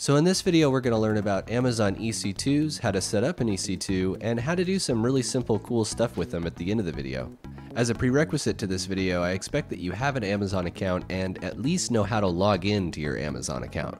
So in this video, we're going to learn about Amazon EC2s, how to set up an EC2, and how to do some really simple, cool stuff with them at the end of the video. As a prerequisite to this video, I expect that you have an Amazon account and at least know how to log in to your Amazon account.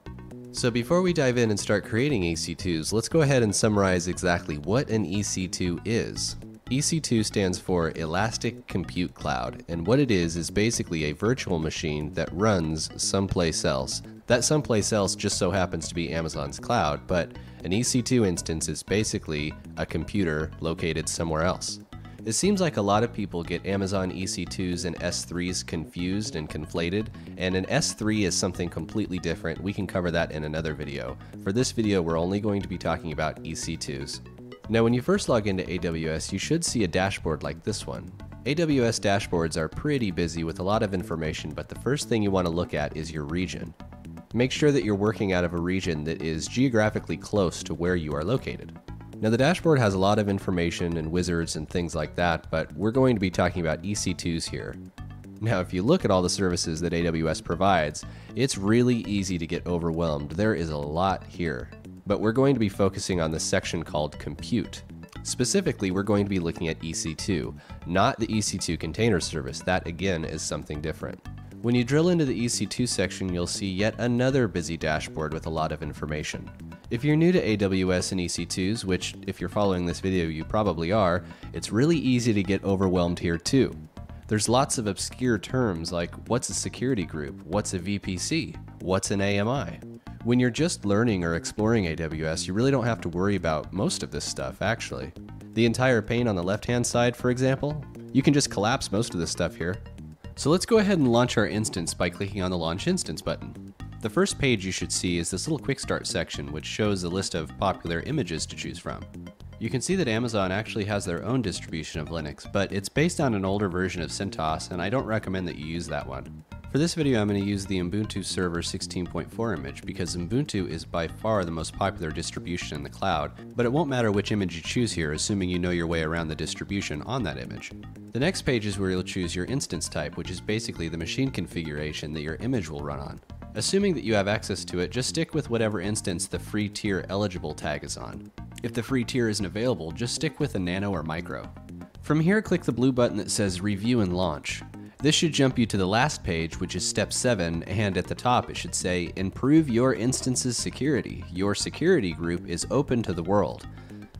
So before we dive in and start creating EC2s, let's go ahead and summarize exactly what an EC2 is. EC2 stands for Elastic Compute Cloud, and what it is basically a virtual machine that runs someplace else. That someplace else just so happens to be Amazon's cloud, but an EC2 instance is basically a computer located somewhere else. It seems like a lot of people get Amazon EC2s and S3s confused and conflated, and an S3 is something completely different. We can cover that in another video. For this video, we're only going to be talking about EC2s. Now, when you first log into AWS, you should see a dashboard like this one. AWS dashboards are pretty busy with a lot of information, but the first thing you want to look at is your region. Make sure that you're working out of a region that is geographically close to where you are located. Now, the dashboard has a lot of information and wizards and things like that, but we're going to be talking about EC2s here. Now, if you look at all the services that AWS provides, it's really easy to get overwhelmed. There is a lot here. But we're going to be focusing on the section called Compute. Specifically, we're going to be looking at EC2, not the EC2 container service. That, again, is something different. When you drill into the EC2 section, you'll see yet another busy dashboard with a lot of information. If you're new to AWS and EC2s, which if you're following this video, you probably are, it's really easy to get overwhelmed here too. There's lots of obscure terms like what's a security group, what's a VPC, what's an AMI. When you're just learning or exploring AWS, you really don't have to worry about most of this stuff, actually. The entire pane on the left-hand side, for example, you can just collapse most of this stuff here. So let's go ahead and launch our instance by clicking on the Launch Instance button. The first page you should see is this little Quick Start section, which shows a list of popular images to choose from. You can see that Amazon actually has their own distribution of Linux, but it's based on an older version of CentOS, and I don't recommend that you use that one. For this video, I'm going to use the Ubuntu Server 16.4 image because Ubuntu is by far the most popular distribution in the cloud, but it won't matter which image you choose here, assuming you know your way around the distribution on that image. The next page is where you'll choose your instance type, which is basically the machine configuration that your image will run on. Assuming that you have access to it, just stick with whatever instance the free tier eligible tag is on. If the free tier isn't available, just stick with a nano or micro. From here, click the blue button that says Review and Launch. This should jump you to the last page, which is step 7, and at the top it should say, Improve your instance's security. Your security group is open to the world.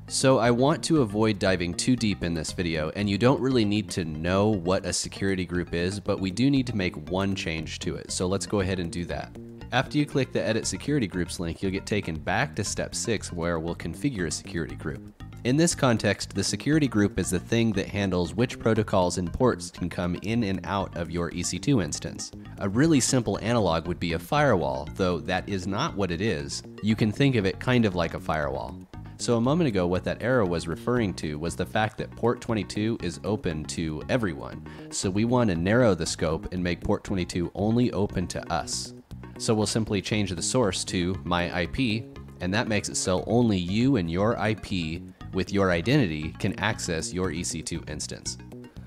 So I want to avoid diving too deep in this video, and you don't really need to know what a security group is, but we do need to make one change to it, so let's go ahead and do that. After you click the Edit Security Groups link, you'll get taken back to step 6, where we'll configure a security group. In this context, the security group is the thing that handles which protocols and ports can come in and out of your EC2 instance. A really simple analog would be a firewall, though that is not what it is. You can think of it kind of like a firewall. So a moment ago, what that error was referring to was the fact that port 22 is open to everyone. So we want to narrow the scope and make port 22 only open to us. So we'll simply change the source to my IP, and that makes it so only you and your IP with your identity can access your EC2 instance.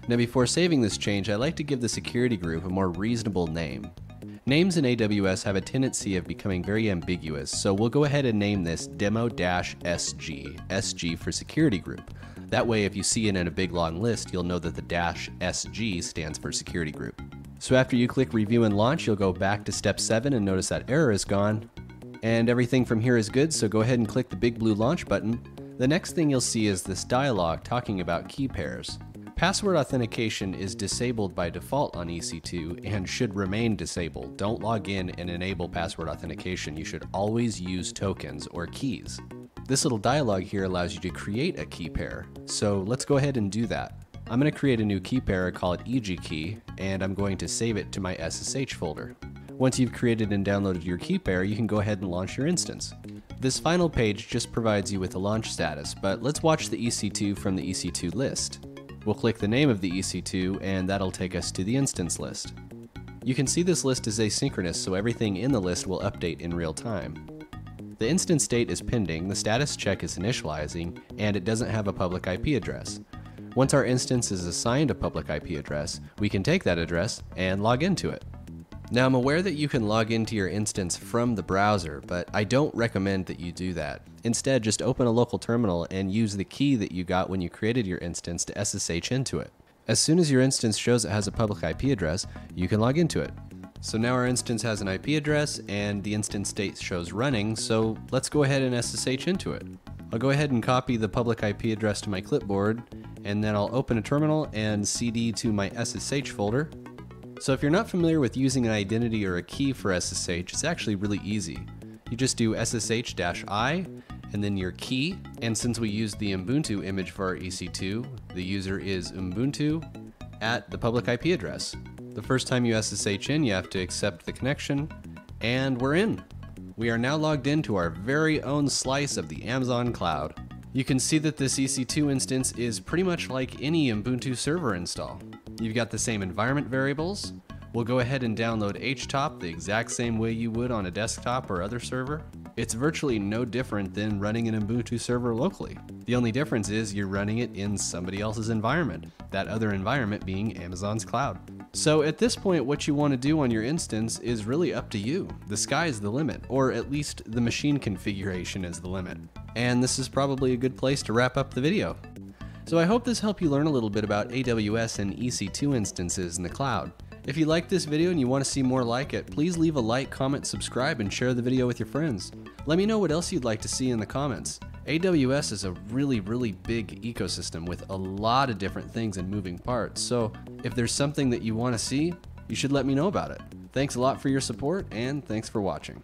Now, before saving this change, I like to give the security group a more reasonable name. Names in AWS have a tendency of becoming very ambiguous, so we'll go ahead and name this demo-sg, SG for security group. That way, if you see it in a big long list, you'll know that the -SG stands for security group. So after you click Review and Launch, you'll go back to step 7 and notice that error is gone. And everything from here is good, so go ahead and click the big blue Launch button. The next thing you'll see is this dialog talking about key pairs. Password authentication is disabled by default on EC2 and should remain disabled. Don't log in and enable password authentication. You should always use tokens or keys. This little dialog here allows you to create a key pair. So let's go ahead and do that. I'm going to create a new key pair, call it EGKey, and I'm going to save it to my SSH folder. Once you've created and downloaded your key pair, you can go ahead and launch your instance. This final page just provides you with a launch status, but let's watch the EC2 from the EC2 list. We'll click the name of the EC2, and that'll take us to the instance list. You can see this list is asynchronous, so everything in the list will update in real time. The instance date is pending, the status check is initializing, and it doesn't have a public IP address. Once our instance is assigned a public IP address, we can take that address and log into it. Now I'm aware that you can log into your instance from the browser, but I don't recommend that you do that. Instead, just open a local terminal and use the key that you got when you created your instance to SSH into it. As soon as your instance shows it has a public IP address, you can log into it. So now our instance has an IP address and the instance state shows running, so let's go ahead and SSH into it. I'll go ahead and copy the public IP address to my clipboard, and then I'll open a terminal and CD to my SSH folder. So if you're not familiar with using an identity or a key for SSH, it's actually really easy. You just do SSH-I and then your key, and since we used the Ubuntu image for our EC2, the user is Ubuntu at the public IP address. The first time you SSH in, you have to accept the connection, and we're in. We are now logged into our very own slice of the Amazon cloud. You can see that this EC2 instance is pretty much like any Ubuntu server install. You've got the same environment variables. We'll go ahead and download HTOP the exact same way you would on a desktop or other server. It's virtually no different than running an Ubuntu server locally. The only difference is you're running it in somebody else's environment, that other environment being Amazon's cloud. So at this point, what you want to do on your instance is really up to you. The sky's the limit, or at least the machine configuration is the limit. And this is probably a good place to wrap up the video. So I hope this helped you learn a little bit about AWS and EC2 instances in the cloud. If you like this video and you want to see more like it, please leave a like, comment, subscribe, and share the video with your friends. Let me know what else you'd like to see in the comments. AWS is a really big ecosystem with a lot of different things and moving parts, so if there's something that you want to see, you should let me know about it. Thanks a lot for your support, and thanks for watching.